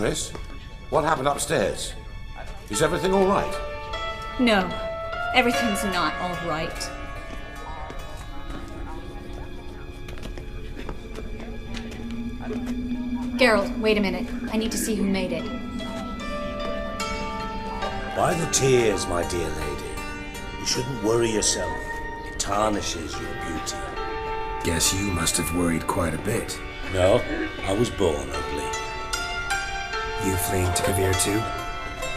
Triss? What happened upstairs? Is everything all right? No, everything's not all right. Geralt, wait a minute. I need to see who made it. By the tears, my dear lady. You shouldn't worry yourself. It tarnishes your beauty. Guess you must have worried quite a bit. No, I was born ugly. You fleeing to Kavir too?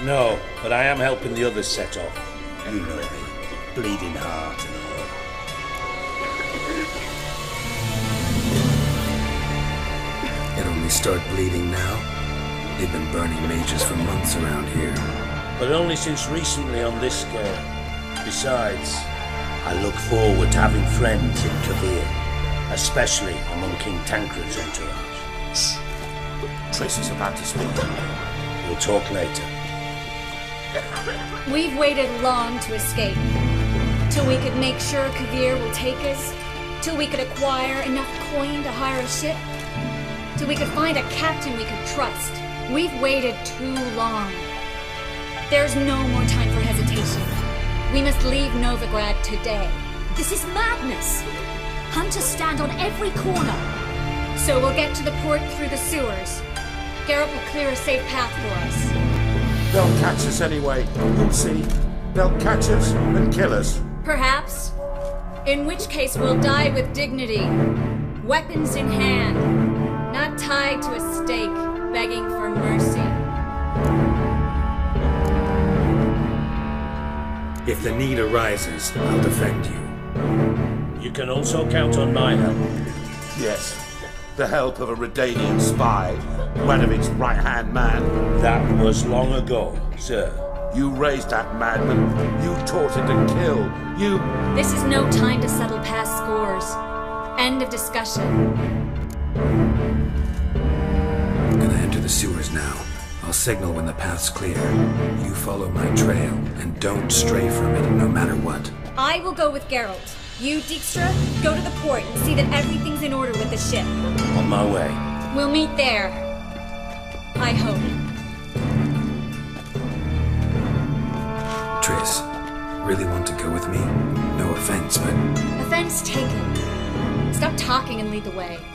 No, but I am helping the others set off. You know me. Bleeding heart and all. It only start bleeding now? They've been burning mages for months around here. But only since recently on this scale. Besides, I look forward to having friends in Kavir, especially among King Tancred's entourage. Shh. Triss is about to speak. We'll talk later. We've waited long to escape. Till we could make sure Kavir will take us. Till we could acquire enough coin to hire a ship. Till we could find a captain we could trust. We've waited too long. There's no more time for hesitation. We must leave Novigrad today. This is madness! Hunters stand on every corner. So we'll get to the port through the sewers. Geralt will clear a safe path for us. They'll catch us anyway. You'll see. They'll catch us and kill us. Perhaps. In which case we'll die with dignity. Weapons in hand. Not tied to a stake, begging for mercy. If the need arises, I'll defend you. You can also count on my help. Yes, the help of a Redanian spy, one of its right-hand man. That was long ago, sir. You raised that madman. You taught it to kill. You... This is no time to settle past scores. End of discussion. I'm gonna enter the sewers now. I'll signal when the path's clear. You follow my trail, and don't stray from it, no matter what. I will go with Geralt. You, Dijkstra, go to the port and see that everything's in order with the ship. On my way. We'll meet there. I hope. Triss, really want to go with me? No offense, but... Offense taken. Stop talking and lead the way.